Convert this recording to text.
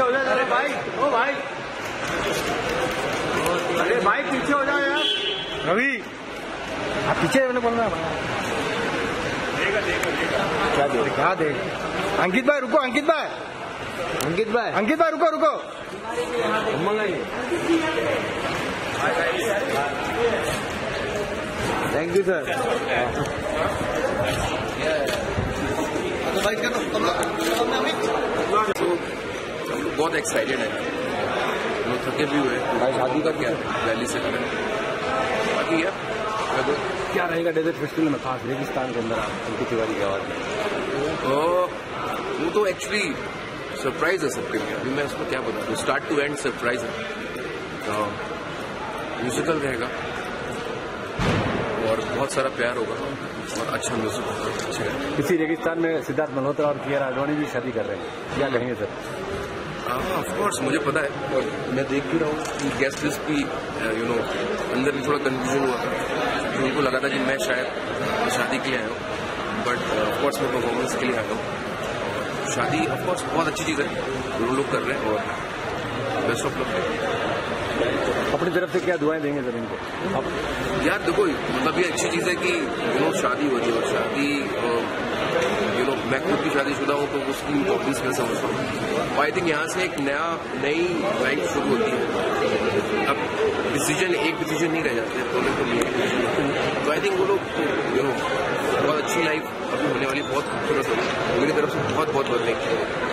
पीछे हो जाए, अरे भाई, ओ भाई, अरे भाई पीछे हो जाए यार, रवि आप पीछे बोलना है क्या देगा। अंकित भाई रुको, अंकित भाई, अंकित भाई, अंकित भाई रुको रुको, थैंक यू सर। बहुत एक्साइटेड है, हम लोग थके भी हुए भाई, शादी का क्या दिल्ली से करें, बाकी क्या रहेगा डेजर्ट फेस्टिवल में खास रेगिस्तान के अंदर अंकित तिवारी की आवाज में। वो तो एक्चुअली सरप्राइज है सबके लिए, अभी मैं उसको क्या बताऊँ, स्टार्ट टू एंड सरप्राइज है। म्यूजिकल रहेगा और बहुत सारा प्यार होगा और अच्छा म्यूजिक होगा, अच्छा है। इसी रेगिस्तान में सिद्धार्थ मल्होत्रा और कियारा आडवाणी भी शादी कर रहे हैं, क्या कहेंगे सर? हाँ ऑफकोर्स मुझे पता है और मैं देख भी रहा हूँ कि गेस्ट लिस्ट भी यू नो अंदर भी थोड़ा कन्फ्यूजन हुआ था, तो उनको लगा था कि मैं शायद शादी के लिए आया हूँ, बट ऑफकोर्स मैं परफॉर्मेंस के लिए आया हूँ। शादी ऑफकोर्स बहुत अच्छी चीज़ है, वो लोग कर रहे हैं और बेस्ट ऑफ लक अपनी तरफ से क्या दुआएं देंगे सर इनको अब? यार देखो मतलब ये अच्छी चीज़ है कि यू नो शादी होती है और शादी यू नो मैं खुद की शादीशुदा हूँ तो उसकी इम्पोर्टेंस मैं समझता हूँ। आई थिंक यहाँ से एक नई लाइफ शुरू होती है, अब डिसीजन एक डिसीजन नहीं रह जाते हैं, तो आई थिंक वो लोग यू नो बहुत अच्छी लाइफ अभी होने वाली, बहुत खूबसूरत होगी। मेरी तरफ से बहुत बहुत बधाई।